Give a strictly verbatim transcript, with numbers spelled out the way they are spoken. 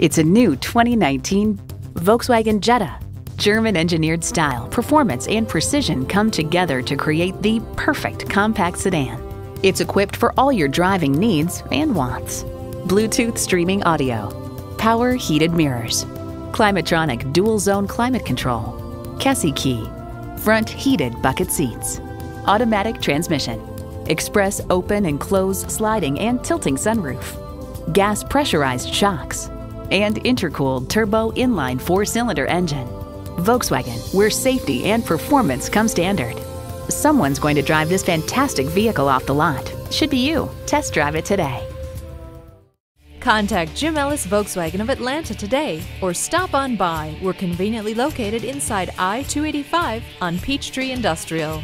It's a new twenty nineteen Volkswagen Jetta. German engineered style, performance, and precision come together to create the perfect compact sedan. It's equipped for all your driving needs and wants. Bluetooth streaming audio, power heated mirrors, Climatronic dual zone climate control, Kessie key, front heated bucket seats, automatic transmission, express open and close sliding and tilting sunroof, gas pressurized shocks, and intercooled turbo inline four-cylinder engine. Volkswagen, where safety and performance come standard. Someone's going to drive this fantastic vehicle off the lot. Should be you. Test drive it today. Contact Jim Ellis Volkswagen of Atlanta today or stop on by. We're conveniently located inside I two eighty-five on Peachtree Industrial.